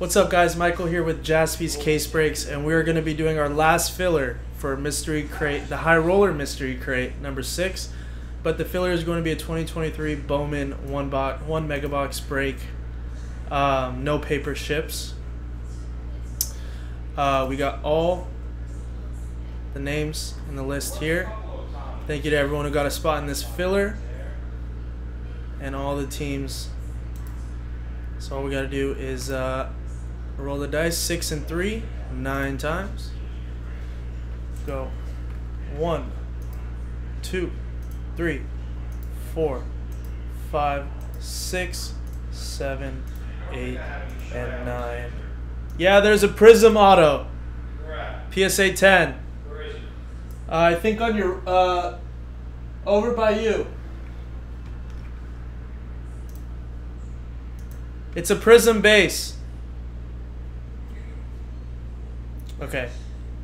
What's up, guys? Michael here with Jaspys Case Breaks, and we're going to be doing our last filler for Mystery Crate, the High Roller Mystery Crate number 6. But the filler is going to be a 2023 Bowman one mega box break, no paper ships. We got all the names in the list here. Thank you to everyone who got a spot in this filler and all the teams. So all we got to do is roll the dice, 6 and 3, 9 times. Go 1, 2, 3, 4, 5, 6, 7, 8, and 9. Yeah, there's a Prism auto. PSA 10. I think on your over by you. It's a Prism base. Okay,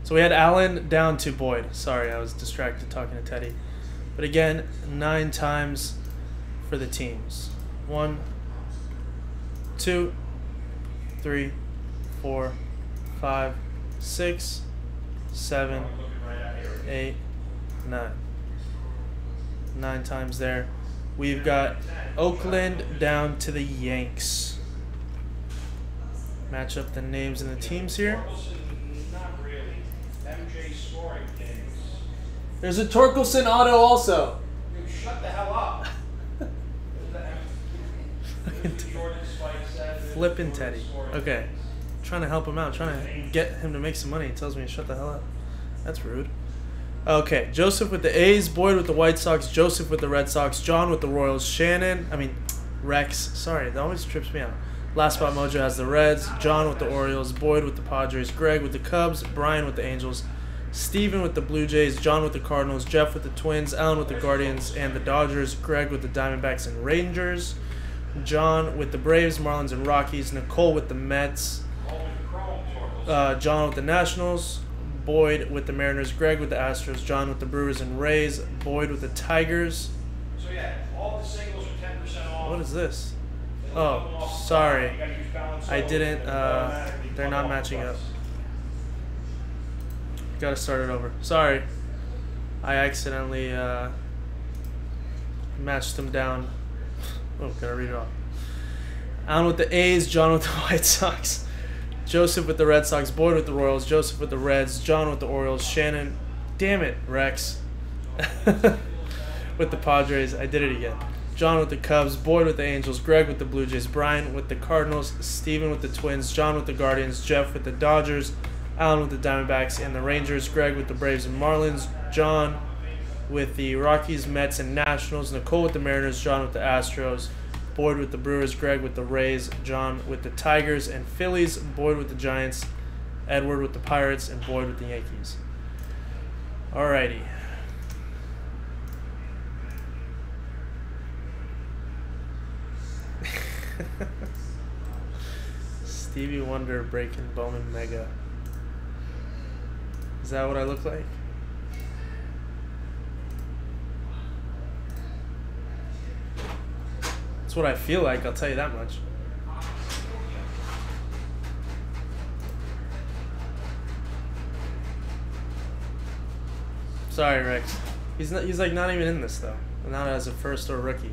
so we had Allen down to Boyd. Sorry, I was distracted talking to Teddy. But again, 9 times for the teams. 1, 2, 3, 4, 5, 6, 7, 8, 9. 9 times there. We've got Oakland down to the Yanks. Match up the names and the teams here. There's a Torkelson auto also. Shut the hell up. Flippin' Teddy. Okay. I'm trying to help him out. I'm trying to get him to make some money. He tells me to shut the hell up. That's rude. Okay. Joseph with the A's. Boyd with the White Sox. Joseph with the Red Sox. John with the Royals. Rex. Sorry. That always trips me out. Last Spot Mojo has the Reds, John with the Orioles, Boyd with the Padres, Greg with the Cubs, Brian with the Angels, Steven with the Blue Jays, John with the Cardinals, Jeff with the Twins, Alan with the Guardians and the Dodgers, Greg with the Diamondbacks and Rangers, John with the Braves, Marlins and Rockies, Nicole with the Mets, John with the Nationals, Boyd with the Mariners, Greg with the Astros, John with the Brewers and Rays, Boyd with the Tigers. So yeah, all the singles are 10% off. What is this? Oh, sorry. I didn't, they're not matching up. Gotta start it over. Sorry. I accidentally matched them down. Oh, gotta read it off. Allen with the A's, John with the White Sox, Joseph with the Red Sox, Boyd with the Royals, Joseph with the Reds, John with the Orioles, Shannon, damn it, Rex, with the Padres. I did it again. John with the Cubs, Boyd with the Angels, Greg with the Blue Jays, Brian with the Cardinals, Steven with the Twins, John with the Guardians, Jeff with the Dodgers, Alan with the Diamondbacks and the Rangers, Greg with the Braves and Marlins, John with the Rockies, Mets and Nationals, Nicole with the Mariners, John with the Astros, Boyd with the Brewers, Greg with the Rays, John with the Tigers and Phillies, Boyd with the Giants, Edward with the Pirates, and Boyd with the Yankees. Alrighty. Stevie Wonder breaking Bowman Mega. Is that what I look like? That's what I feel like, I'll tell you that much. Sorry, Rex. He's like not even in this though. Not as a first or rookie.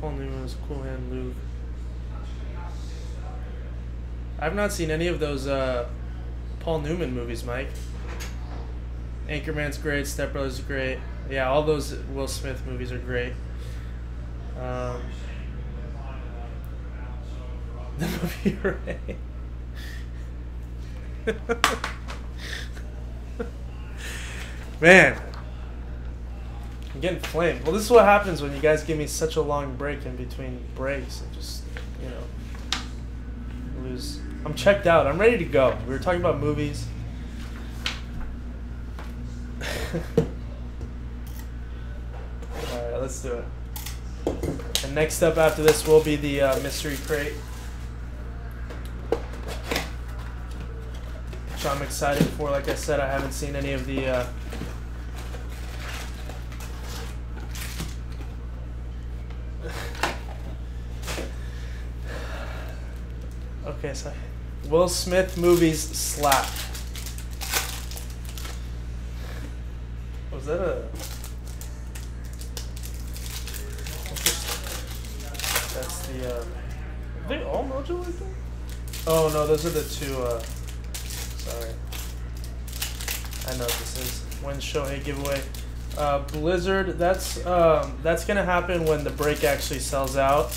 Paul Newman was a cool hand, Luke. I've not seen any of those Paul Newman movies, Mike. Anchorman's great, Step Brothers is great. Yeah, all those Will Smith movies are great. The movie Ray. Man. I'm getting flamed. Well, this is what happens when you guys give me such a long break in between breaks. I just, you know, lose. I'm checked out. I'm ready to go. We were talking about movies. All right, let's do it. And next up after this will be the Mystery Crate, which I'm excited for. Like I said, I haven't seen any of the... Okay, so Will Smith movies slap. Was that a... That's the, are they all mojo like that? Oh, no, those are the two, sorry. I know what this is. When Shohei giveaway. Blizzard, that's gonna happen when the break actually sells out.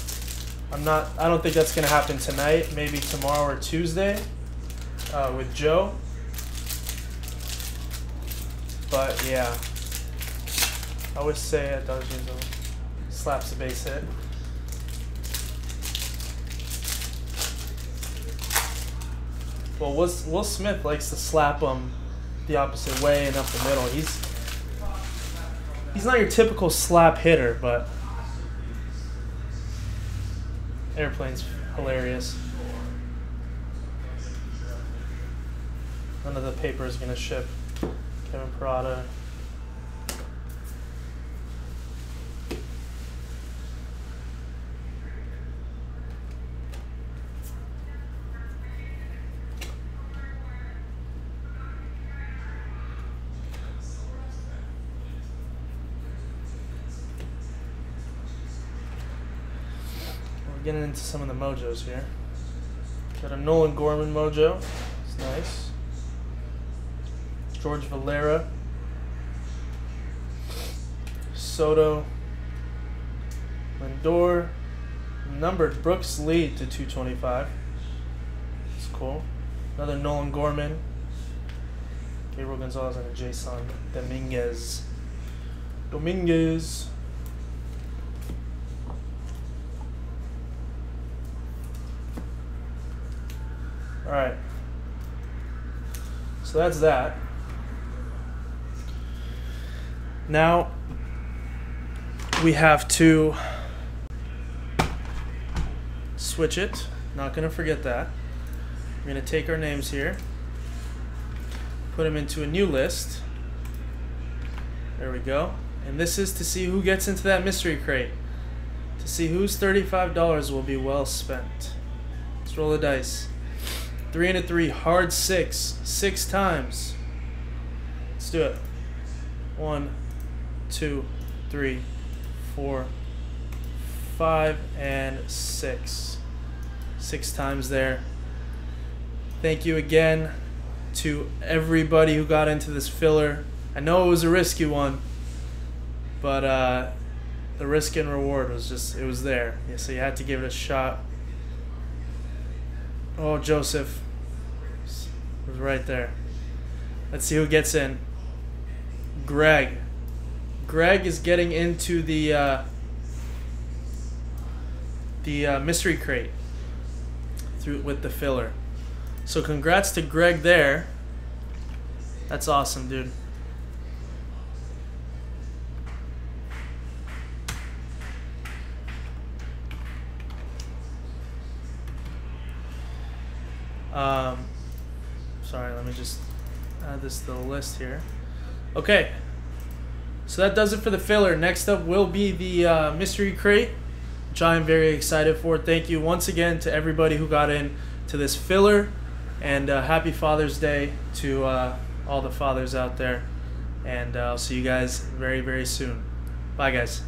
I don't think that's gonna happen tonight. Maybe tomorrow or Tuesday with Joe. But yeah, I would say a Dodgers slaps the base hit. Well, Will Smith likes to slap him the opposite way and up the middle. He's not your typical slap hitter, but Airplane's hilarious. None of the paper is going to ship. Kevin Parada. Getting into some of the mojos here. Got a Nolan Gorman mojo. It's nice. George Valera. Soto. Lindor. Numbered Brooks Lee to 225. It's cool. Another Nolan Gorman. Gabriel Gonzalez and a Jason Dominguez. All right, so that's that. Now we have to switch it. Not gonna forget that. We're gonna take our names here, put them into a new list. There we go. And this is to see who gets into that mystery crate, to see whose $35 will be well spent. Let's roll the dice. 3 and a 3, hard 6 times. Let's do it. 1, 2, 3, 4, 5, and 6. 6 times there. Thank you again to everybody who got into this filler. I know it was a risky one, but the risk and reward was just, it was there. Yeah, so you had to give it a shot. Oh, Joseph. It was right there. Let's see who gets in. Greg. Greg is getting into the mystery crate with the filler. So congrats to Greg there. That's awesome, dude. Sorry, let me just add this to the list here. Okay, so that does it for the filler. Next up will be the mystery crate, which I am very excited for. Thank you once again to everybody who got in to this filler, and happy Father's Day to all the fathers out there. And I'll see you guys very, very soon. Bye, guys.